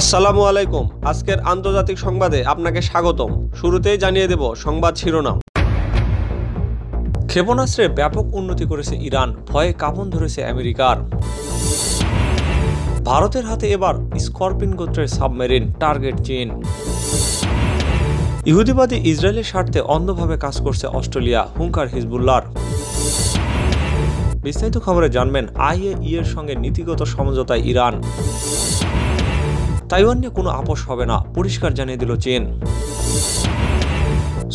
আসসালামু আলাইকুম। আজকের আন্তর্জাতিক সংবাদে আপনাকে স্বাগতম। শুরুতেই জানিয়ে দেব সংবাদ শিরোনাম। ক্ষেপণাস্ত্রে ব্যাপক উন্নতি করেছে ইরান, ভয়ে কাঁপন ধরেছে আমেরিকার। ভারতের হাতে এবার স্করপিন গোত্রের সাবমেরিন, টার্গেট চীন। ইহুদিবাদী ইসরায়েলের স্বার্থে অন্ধভাবে কাজ করছে অস্ট্রেলিয়া, হুঙ্কার হিজবুল্লাহর। বিস্তারিত খবরে জানবেন আইএইএর সঙ্গে নীতিগত সমঝোতায় ইরান, তাইওয়ান নিয়ে কোনো আপোষ হবে না পরিষ্কার জানিয়ে দিল চীন।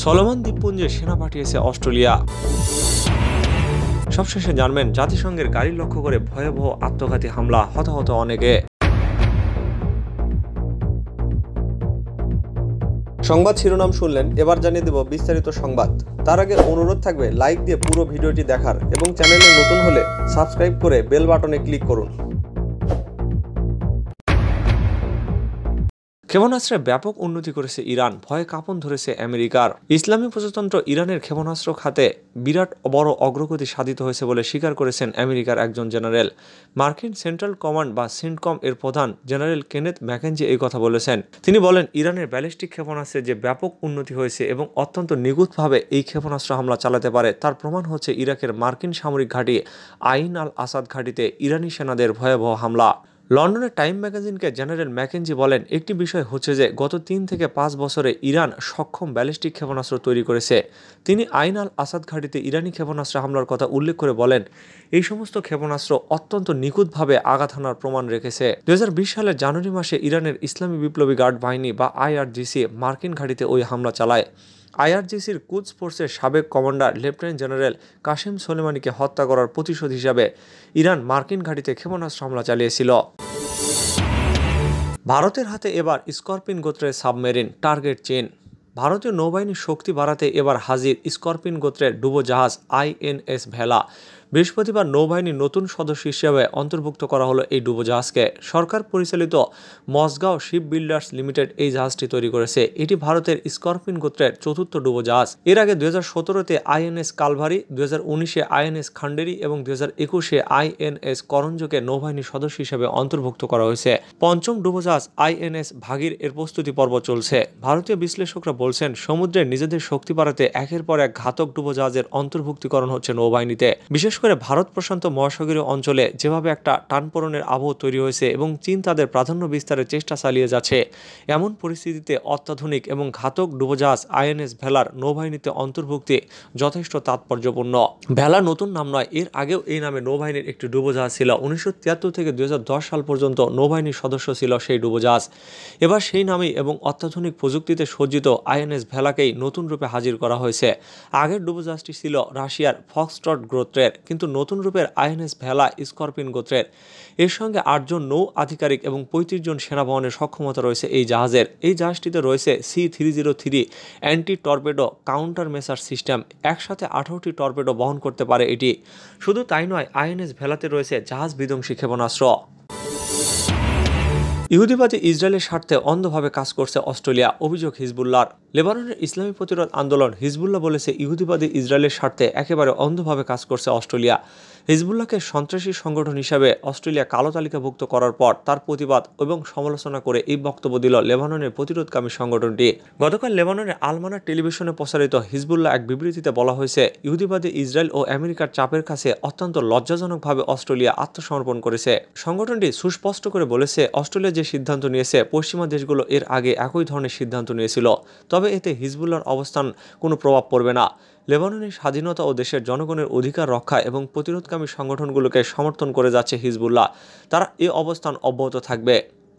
সলোমন দ্বীপপুঞ্জে সেনা পাঠিয়েছে অস্ট্রেলিয়া। সবশেষে জানবেন জাতিসংঘের গাড়ি লক্ষ্য করে ভয়াবহ আত্মঘাতী হামলা, হতাহত অনেকে। সংবাদ শিরোনাম শুনলেন, এবার জানিয়ে দেব বিস্তারিত সংবাদ। তার আগে অনুরোধ থাকবে লাইক দিয়ে পুরো ভিডিওটি দেখার এবং চ্যানেলে নতুন হলে সাবস্ক্রাইব করে বেল বাটনে ক্লিক করুন। ক্ষেপণাস্ত্রে ব্যাপক উন্নতি করেছে ইরান, ভয়ে কাঁপন ধরেছে আমেরিকার। ইসলামী প্রজাতন্ত্র ইরানের ক্ষেপণাস্ত্র খাতে বিরাট বড় অগ্রগতি সাধিত হয়েছে বলে স্বীকার করেছেন আমেরিকার একজন জেনারেল। মার্কিন সেন্ট্রাল কমান্ড বা সেন্টকম এর প্রধান জেনারেল কেনেথ ম্যাকেঞ্জি এই কথা বলেছেন। তিনি বলেন, ইরানের ব্যালিস্টিক ক্ষেপণাস্ত্রে যে ব্যাপক উন্নতি হয়েছে এবং অত্যন্ত নিখুঁতভাবে এই ক্ষেপণাস্ত্র হামলা চালাতে পারে তার প্রমাণ হচ্ছে ইরাকের মার্কিন সামরিক ঘাঁটি আইন আল আসাদ ঘাঁটিতে ইরানি সেনাদের ভয়াবহ হামলা। লন্ডনের টাইম ম্যাগাজিনকে জেনারেল ম্যাকেঞ্জি বলেন, একটি বিষয় হচ্ছে যে গত 3 থেকে 5 বছরে ইরান সক্ষম ব্যালিস্টিক ক্ষেপণাস্ত্র তৈরি করেছে। তিনি আইন আল আসাদ ঘাঁটিতে ইরানি ক্ষেপণাস্ত্র হামলার কথা উল্লেখ করে বলেন, এই সমস্ত ক্ষেপণাস্ত্র অত্যন্ত নিখুঁতভাবে আঘাত হানার প্রমাণ রেখেছে। 2020 সালের জানুয়ারি মাসে ইরানের ইসলামী বিপ্লবী গার্ড বাহিনী বা আইআরজিসি মার্কিন ঘাঁটিতে ওই হামলা চালায়। আইআরজিসির কুদস ফোর্সের সাবেক কমান্ডার লেফটেন্যান্ট জেনারেল কাসিম সোলেমানিকে হত্যা করার প্রতিশোধ হিসাবে ইরান মার্কিন ঘাঁটিতে ক্ষেপণাস্ত্র হামলা চালিয়েছিল। ভারতের হাতে এবার স্করপিন গোত্রের সাবমেরিন, টার্গেট চীন। ভারতীয় নৌবাহিনীর শক্তি বাড়াতে এবার হাজির স্করপিন গোত্রের ডুবোজাহাজ আইএনএস ভেলা। বৃহস্পতিবার নৌবাহিনীর নতুন সদস্য হিসেবে অন্তর্ভুক্ত করা হলো এই ডুবোজাহাজকে। সরকার পরিচালিত মসগাঁও শিপ বিল্ডার্স লিমিটেড এই জাহাজটি তৈরি করেছে। এটি ভারতের স্করপিন গোত্রের 4র্থ ডুবোজাহাজ। এর আগে 2017-তে আইএনএস কালভারি, 2019-এ আইএনএস খান্ডেরি এবং 2021-এ আইএনএস করঞ্জকে নৌবাহিনীর সদস্য হিসেবে অন্তর্ভুক্ত করা হয়েছে। 5ম ডুবোজাহাজ আইএনএস ভাগীর এর প্রস্তুতি পর্ব চলছে। ভারতীয় বিশ্লেষকরা বলছেন, সমুদ্রে নিজেদের শক্তি বাড়াতে একের পর এক ঘাতক ডুবোজাহাজের অন্তর্ভুক্তিকরণ হচ্ছে নৌবাহিনীতে। বিশেষ করে ভারত প্রশান্ত মহাসাগরীয় অঞ্চলে যেভাবে একটা টানপোড়েনের আবহ তৈরি হয়েছে এবং চীন তাদের প্রাধান্য বিস্তারের চেষ্টা চালিয়ে যাচ্ছে, এমন পরিস্থিতিতে অত্যাধুনিক এবং ঘাতক ডুবোজাহাজ আইএনএস ভেলার নৌবাহিনীতে অন্তর্ভুক্তি যথেষ্ট তাৎপর্যপূর্ণ। ভেলা নতুন নাম নয়, এর আগেও এই নামে নৌবাহিনীর একটি ডুবোজাহাজ ছিল। 1973 থেকে 2010 সাল পর্যন্ত নৌবাহিনীর সদস্য ছিল সেই ডুবোজাহাজ। এবার সেই নামেই এবং অত্যাধুনিক প্রযুক্তিতে সজ্জিত আইএনএস ভেলাকেই নতুন রূপে হাজির করা হয়েছে। আগের ডুবোজাহাজটি ছিল রাশিয়ার ফক্সট্রট গোত্রের, কিন্তু নতুন রূপের আইএনএস ভেলা স্করপিন গোত্রের। এর সঙ্গে 8 জন নৌ আধিকারিক এবং 35 জন সেনা বহনের সক্ষমতা রয়েছে এই জাহাজের। এই জাহাজটিতে রয়েছে C-303 anti torpedo counter মেসার system. একসাথে 18টি টর্পেডো বহন করতে পারে এটি। শুধু তাই নয়, আইএনএস ভেলাতে রয়েছে জাহাজ বিধ্বংসী ক্ষেপণাস্ত্র। ইহুদিবাদী ইসরায়েলের স্বার্থে অন্ধভাবে কাজ করছে অস্ট্রেলিয়া, অভিযোগ হিজবুল্লাহর। লেবাননের ইসলামী প্রতিরোধ আন্দোলন হিজবুল্লাহ বলেছে, ইহুদিবাদী ইসরায়েলের স্বার্থে একেবারে অন্ধভাবে কাজ করছে অস্ট্রেলিয়া। হিজবুল্লাহকে সন্ত্রাসী সংগঠন হিসাবে অস্ট্রেলিয়া কালো তালিকাভুক্ত করার পর তার প্রতিবাদ এবং সমালোচনা করে এই বক্তব্য দিল লেবাননের প্রতিরোধকামী সংগঠনটি। গতকাল লেবাননের আলমানা টেলিভিশনে প্রচারিত হিজবুল্লাহ এক বিবৃতিতে বলা হয়েছে, ইহুদিবাদী ইসরায়েল ও আমেরিকার চাপের কাছে অত্যন্ত লজ্জাজনকভাবে অস্ট্রেলিয়া আত্মসমর্পণ করেছে। সংগঠনটি সুস্পষ্ট করে বলেছে, অস্ট্রেলিয়া যে সিদ্ধান্ত নিয়েছে পশ্চিমা দেশগুলো এর আগে একই ধরনের সিদ্ধান্ত নিয়েছিল, তবে এতে হিজবুল্লাহর অবস্থান কোনো প্রভাব পড়বে না। লেবাননের স্বাধীনতা ও দেশের জনগণের অধিকার রক্ষা এবং প্রতিরোধকামী সংগঠনগুলোকে সমর্থন করে যাচ্ছে হিজবুল্লাহ, তারা এ অবস্থান অব্যাহত থাকবে।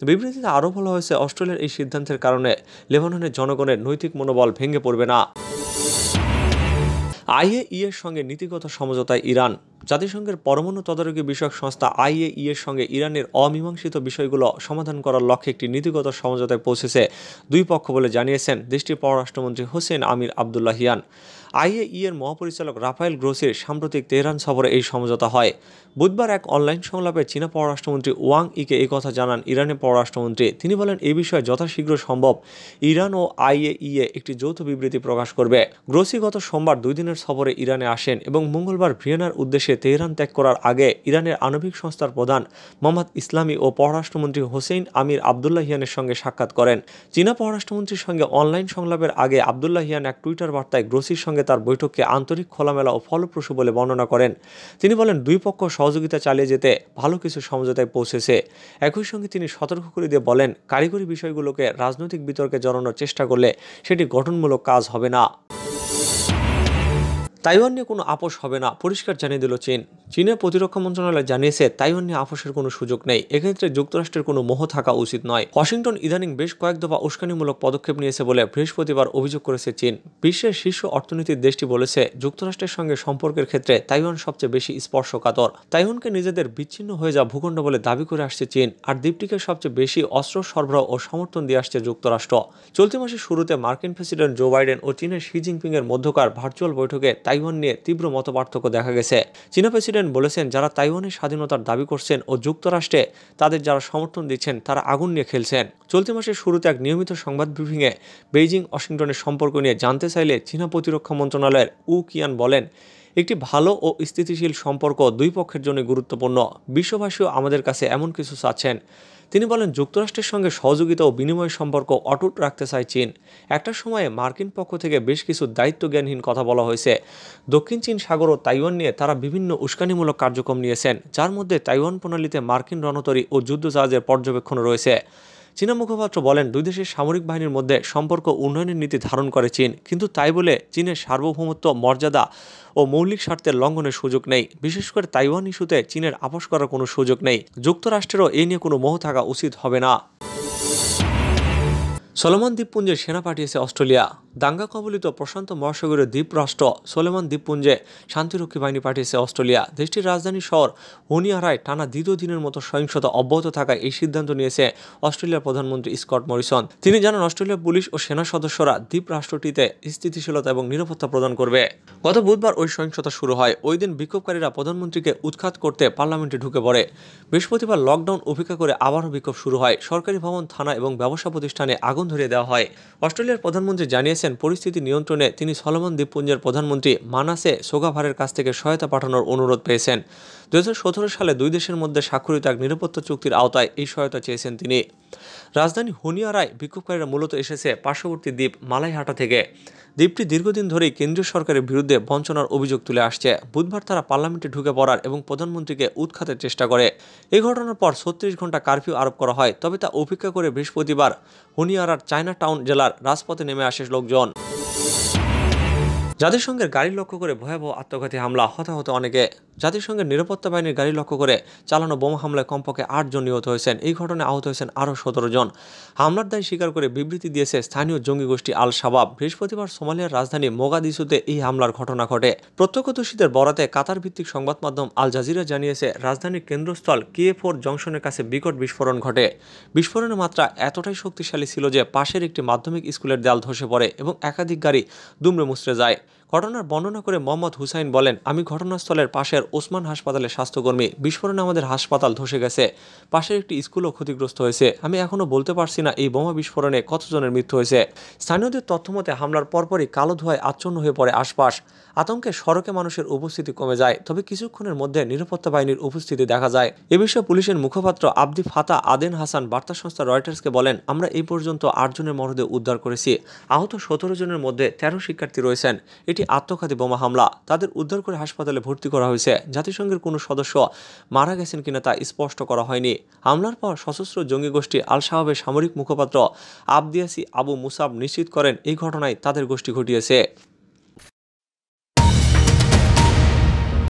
বিবৃতিতে আরও বলা হয়েছে, অস্ট্রেলিয়ার এই সিদ্ধান্তের কারণে লেবাননের জনগণের নৈতিক মনোবল ভেঙে পড়বে না। আইএইএর সঙ্গে নীতিগত সমঝোতায় ইরান। জাতিসংঘের পরমাণু তদারকি বিষয়ক সংস্থা আইএইএর সঙ্গে ইরানের অমীমাংসিত বিষয়গুলো সমাধান করার লক্ষ্যে একটি নীতিগত সমঝোতায় পৌঁছেছে দুই পক্ষ বলে জানিয়েছেন দেশটির পররাষ্ট্রমন্ত্রী হোসেন আমির আবদুল্লাহিয়ান। আইএইএর মহাপরিচালক রাফায়েল গ্রোসির সাম্প্রতিক তেহরান সফরে এই সমঝোতা হয়। বুধবার এক অনলাইন সংলাপে চীনা পররাষ্ট্রমন্ত্রী ওয়াং ইকে এই কথা জানান ইরানের পররাষ্ট্রমন্ত্রী। তিনি বলেন এ বিষয়ে যথাশীঘ্র সম্ভব ইরান ও আইএইএ একটি যৌথ বিবৃতি প্রকাশ করবে। গ্রোসি গত সোমবার 2 দিনের সফরে ইরানে আসেন এবং মঙ্গলবার ভিয়েনার উদ্দেশ্যে তেহরান ত্যাগ করার আগে ইরানের আণবিক সংস্থার প্রধান মোহাম্মদ ইসলামি ও পররাষ্ট্রমন্ত্রী হোসেন আমির আবদুল্লাহিয়ানের সঙ্গে সাক্ষাৎ করেন। চীনা পররাষ্ট্রমন্ত্রীর সঙ্গে অনলাইন সংলাপের আগে আবদুল্লাহিয়ান এক টুইটার বার্তায় গ্রোসির সঙ্গে তার বৈঠককে আন্তরিক, খোলামেলা ও ফলপ্রসূ বলে বর্ণনা করেন। তিনি বলেন দুই পক্ষ সহযোগিতা চালিয়ে যেতে ভালো কিছু সমঝোতায় পৌঁছেছে। একই সঙ্গে তিনি সতর্ক করে দিয়ে বলেন কারিগরি বিষয়গুলোকে রাজনৈতিক বিতর্কে জড়ানোর চেষ্টা করলে সেটি গঠনমূলক কাজ হবে না। তাইওয়ান নিয়ে কোনো আপোষ হবে না, পরিষ্কার জানিয়ে দিল চীন। চীনের প্রতিরক্ষা মন্ত্রণালয় জানিয়েছে তাইওয়ান নিয়ে আপোষের কোনো সুযোগ নেই। এক্ষেত্রে যুক্তরাষ্ট্রের কোনো মোহ থাকা উচিত নয়। ওয়াশিংটন ইদানিং বেশ কয়েক দফা উস্কানিমূলক পদক্ষেপ নিয়েছে বলে বৃহস্পতিবার অভিযোগ করেছে চীন। বিশ্বের শীর্ষ অর্থনীতির দেশটি বলেছে যুক্তরাষ্ট্রের সঙ্গে সম্পর্কের ক্ষেত্রে তাইওয়ান সবচেয়ে বেশি স্পর্শকাতর। তাইওয়ানকে নিজেদের বিচ্ছিন্ন হয়ে যাওয়া ভূখণ্ড বলে দাবি করে আসছে চীন, আর দ্বীপটিকে সবচেয়ে বেশি অস্ত্র সরবরাহ ও সমর্থন দিয়ে আসছে যুক্তরাষ্ট্র। চলতি মাসের শুরুতে মার্কিন প্রেসিডেন্ট জো বাইডেন ও চীনের শি জিনপিং এর মধ্যকার ভার্চুয়াল বৈঠকে তাইওয়ান নিয়ে তীব্র মতপার্থক্য দেখা গেছে। চীনা প্রেসিডেন্ট বলেছেন যারা তাইওয়ানের স্বাধীনতার দাবি করছেন ও যুক্তরাষ্ট্রে তাদের যারা সমর্থন দিচ্ছেন তারা আগুন নিয়ে খেলছেন। চলতি মাসের শুরুতে এক নিয়মিত সংবাদ ব্রিফিংয়ে বেইজিং ওয়াশিংটনের সম্পর্ক নিয়ে জানতে চাইলে চীনা প্রতিরক্ষা মন্ত্রণালয়ের উ কিয়ান বলেন একটি ভালো ও স্থিতিশীল সম্পর্ক দুই পক্ষের জন্য গুরুত্বপূর্ণ। বিশ্ববাসীও আমাদের কাছে এমন কিছু চাচ্ছেন। তিনি বলেন যুক্তরাষ্ট্রের সঙ্গে সহযোগিতা ও বিনিময় সম্পর্ক অটুট রাখতে চায় চীন। একটা সময়ে মার্কিন পক্ষ থেকে বেশ কিছু দায়িত্বজ্ঞানহীন কথা বলা হয়েছে। দক্ষিণ চীন সাগর ও তাইওয়ান নিয়ে তারা বিভিন্ন উস্কানিমূলক কার্যক্রম নিয়েছেন, যার মধ্যে তাইওয়ান প্রণালীতে মার্কিন রণতরী ও যুদ্ধজাহাজের পর্যবেক্ষণ রয়েছে। চীনা মুখপাত্র বলেন দুই দেশের সামরিক বাহিনীর মধ্যে সম্পর্ক উন্নয়নের নীতি ধারণ করে চীন, কিন্তু তাই বলে চীনের সার্বভৌমত্ব, মর্যাদা ও মৌলিক স্বার্থের লঙ্ঘনের সুযোগ নেই। বিশেষ করে তাইওয়ান ইস্যুতে চীনের আপোষ করার কোনো সুযোগ নেই। যুক্তরাষ্ট্রেরও এ নিয়ে কোনো মোহ থাকা উচিত হবে না। সোলেমান দ্বীপপুঞ্জে সেনা পাঠিয়েছে অস্ট্রেলিয়া। দাঙ্গা কবলিত প্রশান্ত মহাসাগরীয় দ্বীপরাষ্ট্র সোলেমান দ্বীপপুঞ্জে শান্তিরক্ষী বাহিনী পাঠিয়েছে অস্ট্রেলিয়া। দেশটির রাজধানী শহর হোনিয়ারায় টানা দ্বিতীয় দিনের মতো সহিংসতা অব্যাহত থাকায় এই সিদ্ধান্ত নিয়েছে অস্ট্রেলিয়ার প্রধানমন্ত্রী স্কট মরিসন। তিনি জানান অস্ট্রেলিয়ার পুলিশ ও সেনা সদস্যরা দ্বীপরাষ্ট্রটিতে স্থিতিশীলতা এবং নিরাপত্তা প্রদান করবে। গত বুধবার ওই সহিংসতা শুরু হয়। ওই দিন বিক্ষোভকারীরা প্রধানমন্ত্রীকে উৎখাত করতে পার্লামেন্টে ঢুকে পড়ে। বৃহস্পতিবার লকডাউন উপেক্ষা করে আবারও বিক্ষোভ শুরু হয়। সরকারি ভবন, থানা এবং ব্যবসা প্রতিষ্ঠানে আগুন ধরিয়ে দেওয়া হয়। অস্ট্রেলিয়ার প্রধানমন্ত্রী জানিয়েছেন পরিস্থিতি নিয়ন্ত্রণে তিনি সলোমন দ্বীপপুঞ্জের প্রধানমন্ত্রী মানাসে সোগাভারের কাছ থেকে সহায়তা পাঠানোর অনুরোধ পেয়েছেন। 2017 সালে দুই দেশের মধ্যে স্বাক্ষরিত এক নিরাপত্তা চুক্তির আওতায় এই সহায়তা চেয়েছেন তিনি। রাজধানী হোনিয়ারায় বিক্ষোভকারীরা মূলত এসেছে পার্শ্ববর্তী দ্বীপ মালাইহাটা থেকে। দ্বীপটি দীর্ঘদিন ধরেই কেন্দ্রীয় সরকারের বিরুদ্ধে বঞ্চনার অভিযোগ তুলে আসছে। বুধবার তারা পার্লামেন্টে ঢুকে পড়ার এবং প্রধানমন্ত্রীকে উৎখাতের চেষ্টা করে। এই ঘটনার পর 36 ঘণ্টা কারফিউ আরোপ করা হয়, তবে তা উপেক্ষা করে বৃহস্পতিবার হোনিয়ারার চায়না টাউন জেলার রাজপথে নেমে আসে লোকজন। জাতিসংঘের গাড়ি লক্ষ্য করে ভয়াবহ আত্মঘাতী হামলা, হতাহত অনেকে। জাতিসংঘের নিরাপত্তা বাহিনীর গাড়ি লক্ষ্য করে চালানো বোমা হামলায় কমপক্ষে 8 জন নিহত হয়েছেন। এই ঘটনায় আহত হয়েছেন আরও 17 জন। হামলার দায় স্বীকার করে বিবৃতি দিয়েছে স্থানীয় জঙ্গি গোষ্ঠী আল শাবাব। বৃহস্পতিবার সোমালিয়ার রাজধানী মোগাদিসুতে এই হামলার ঘটনা ঘটে। প্রত্যক্ষদর্শীদের বরাতে কাতার ভিত্তিক সংবাদ মাধ্যম আল জাজিরা জানিয়েছে রাজধানীর কেন্দ্রস্থল KF4 জংশনের কাছে বিকট বিস্ফোরণ ঘটে। বিস্ফোরণের মাত্রা এতটাই শক্তিশালী ছিল যে পাশের একটি মাধ্যমিক স্কুলের দেয়াল ধসে পড়ে এবং একাধিক গাড়ি দুমড়ে মুচড়ে যায়। ঘটনার বর্ণনা করে মোহাম্মদ হুসাইন বলেন, আমি ঘটনাস্থলের পাশের ওসমান হাসপাতালের স্বাস্থ্যকর্মী। বিস্ফোরণে আমাদের হাসপাতাল ধসে গেছে, পাশের একটি স্কুলও ক্ষতিগ্রস্ত হয়েছে। আমি এখনও বলতে পারছি না এই বোমা বিস্ফোরণে কতজনের মৃত্যু হয়েছে। স্থানীয়দের তথ্যমতে হামলার পরপরই কালো ধোঁয়ায় আচ্ছন্ন হয়ে পড়ে আশপাশ। আতঙ্কে সড়কে মানুষের উপস্থিতি কমে যায়, তবে কিছুক্ষণের মধ্যে নিরাপত্তা বাহিনীর উপস্থিতি দেখা যায়। এ বিষয়ে পুলিশের মুখপাত্র আবদি ফাতা আদেন হাসান বার্তা সংস্থা রয়টার্সকে বলেন, আমরা এই পর্যন্ত 8 জনের মরদেহ উদ্ধার করেছি। আহত 17 জনের মধ্যে 13 শিক্ষার্থী রয়েছেন। এটি আত্মঘাতী বোমা হামলা। তাদের উদ্ধার করে হাসপাতালে ভর্তি করা হয়েছে। জাতিসংঘের কোনো সদস্য মারা গেছেন কিনা তা স্পষ্ট করা হয়নি। হামলার পর সশস্ত্র জঙ্গি গোষ্ঠী আল শাহাবের সামরিক মুখপাত্র আবদিয়াসি আবু মুসাব নিশ্চিত করেন এই ঘটনায় তাদের গোষ্ঠী ঘটিয়েছে।